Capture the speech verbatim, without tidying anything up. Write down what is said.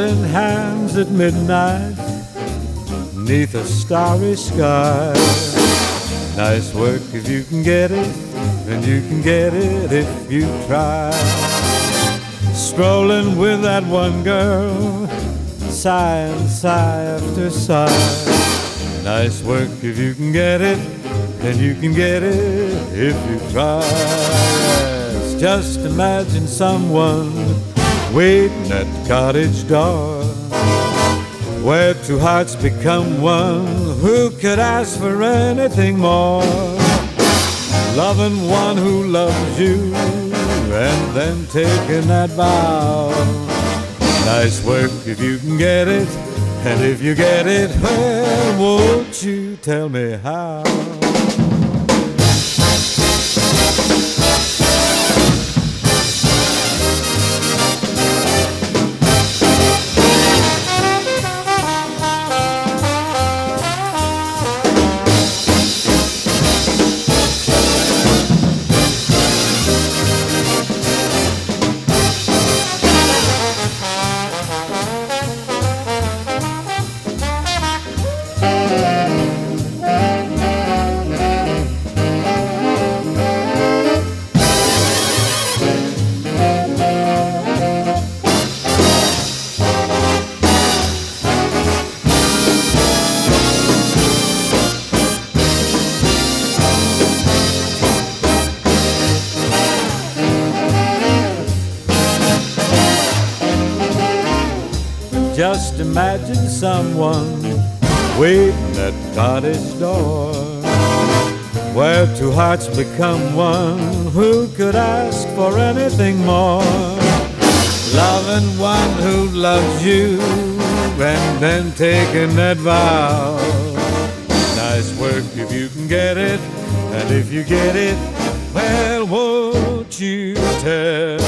holding hands at midnight 'neath a starry sky. Nice work if you can get it, and you can get it if you try. Strolling with that one girl, sigh and sigh after sigh. Nice work if you can get it, and you can get it if you try. Yes, just imagine someone waiting at the cottage door, where two hearts become one. Who could ask for anything more? Loving one who loves you, and then taking that vow. Nice work if you can get it, and if you get it, well, won't you tell me how? Just imagine someone waiting at the cottage door, where two hearts become one. Who could ask for anything more? Loving one who loves you, and then taking that vow. Nice work if you can get it, and if you get it, well, won't you tell